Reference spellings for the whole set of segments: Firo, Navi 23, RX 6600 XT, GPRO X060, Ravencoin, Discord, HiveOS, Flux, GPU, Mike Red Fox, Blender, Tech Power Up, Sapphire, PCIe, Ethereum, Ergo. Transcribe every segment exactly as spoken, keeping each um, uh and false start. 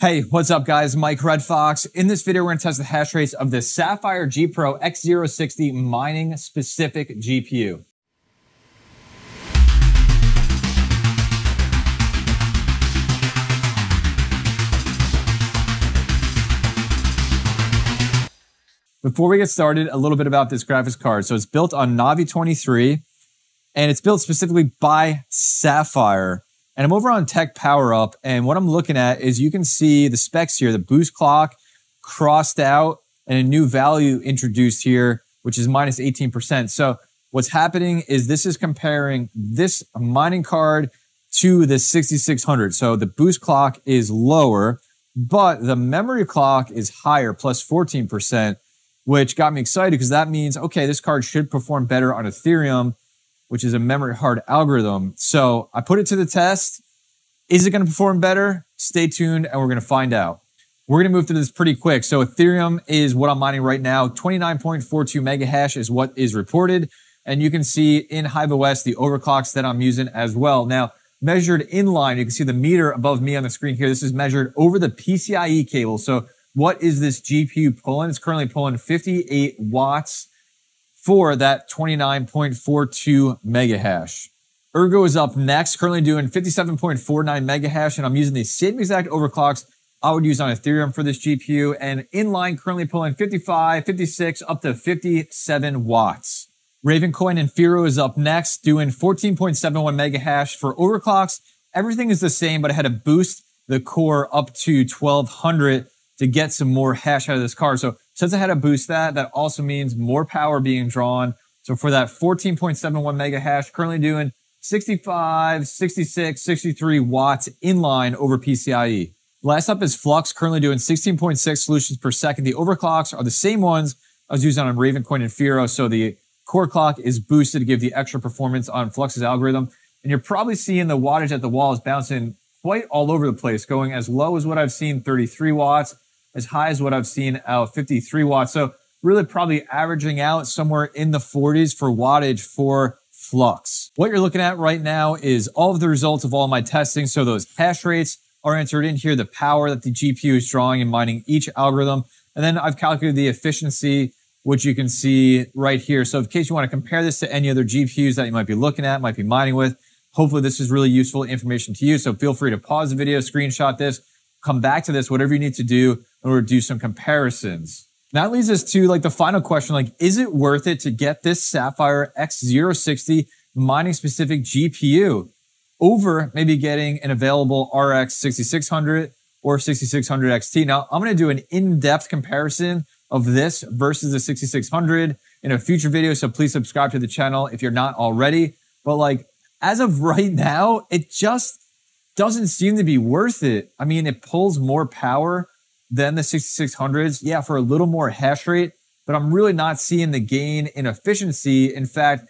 Hey, what's up guys? Mike Red Fox. In this video, we're gonna test the hash rates of the Sapphire G P R O X zero sixty mining specific G P U. Before we get started, a little bit about this graphics card. So it's built on Navi twenty-three and it's built specifically by Sapphire. And I'm over on Tech Power Up, and what I'm looking at is you can see the specs here, the boost clock crossed out and a new value introduced here, which is minus eighteen percent. So what's happening is this is comparing this mining card to the sixty-six hundred. So the boost clock is lower, but the memory clock is higher, plus fourteen percent, which got me excited because that means, okay, this card should perform better on Ethereum, which is a memory hard algorithm. So I put it to the test. Is it gonna perform better? Stay tuned and we're gonna find out. We're gonna move through this pretty quick. So Ethereum is what I'm mining right now. twenty-nine point four two mega hash is what is reported. And you can see in HiveOS, the overclocks that I'm using as well. Now, measured inline, you can see the meter above me on the screen here. This is measured over the P C I E cable. So what is this G P U pulling? It's currently pulling fifty-eight watts for that twenty-nine point four two mega hash. Ergo is up next, currently doing fifty-seven point four nine mega hash, and I'm using the same exact overclocks I would use on Ethereum for this G P U, and inline currently pulling fifty-five, fifty-six, up to fifty-seven watts. Ravencoin and Firo is up next, doing fourteen point seven one mega hash for overclocks. Everything is the same, but I had to boost the core up to twelve hundred to get some more hash out of this card. So since I had to boost that, that also means more power being drawn. So for that fourteen point seven one mega hash, currently doing sixty-five, sixty-six, sixty-three watts inline over P C I E. Last up is Flux, currently doing sixteen point six solutions per second. The overclocks are the same ones I was using on Ravencoin and Firo, so the core clock is boosted to give the extra performance on Flux's algorithm. And you're probably seeing the wattage at the wall is bouncing quite all over the place, going as low as what I've seen, thirty-three watts, as high as what I've seen out, fifty-three watts. So really probably averaging out somewhere in the forties for wattage for Flux. What you're looking at right now is all of the results of all my testing. So those hash rates are entered in here, the power that the G P U is drawing and mining each algorithm. And then I've calculated the efficiency, which you can see right here. So in case you want to compare this to any other G P Us that you might be looking at, might be mining with, hopefully this is really useful information to you. So feel free to pause the video, screenshot this, come back to this, whatever you need to do in order to do some comparisons. That leads us to like the final question, like, is it worth it to get this Sapphire X zero sixty mining specific G P U over maybe getting an available R X sixty-six hundred or sixty-six hundred X T? Now I'm gonna do an in-depth comparison of this versus the sixty-six hundred in a future video. So please subscribe to the channel if you're not already, but like as of right now, it just doesn't seem to be worth it. I mean, it pulls more power than the sixty-six hundreds, yeah, for a little more hash rate, but I'm really not seeing the gain in efficiency. In fact,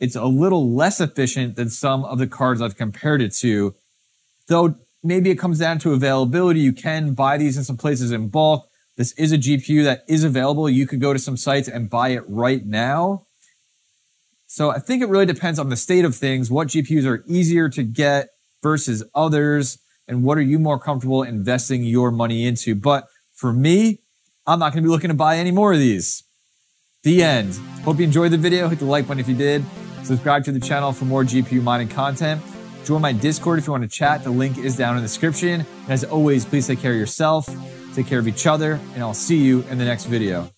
it's a little less efficient than some of the cards I've compared it to. Though maybe it comes down to availability. You can buy these in some places in bulk. This is a G P U that is available. You could go to some sites and buy it right now. So I think it really depends on the state of things, what G P Us are easier to get versus others, and what are you more comfortable investing your money into? But for me, I'm not gonna be looking to buy any more of these. The end. Hope you enjoyed the video. Hit the like button if you did. Subscribe to the channel for more G P U mining content. Join my Discord if you wanna chat. The link is down in the description. And as always, please take care of yourself, take care of each other, and I'll see you in the next video.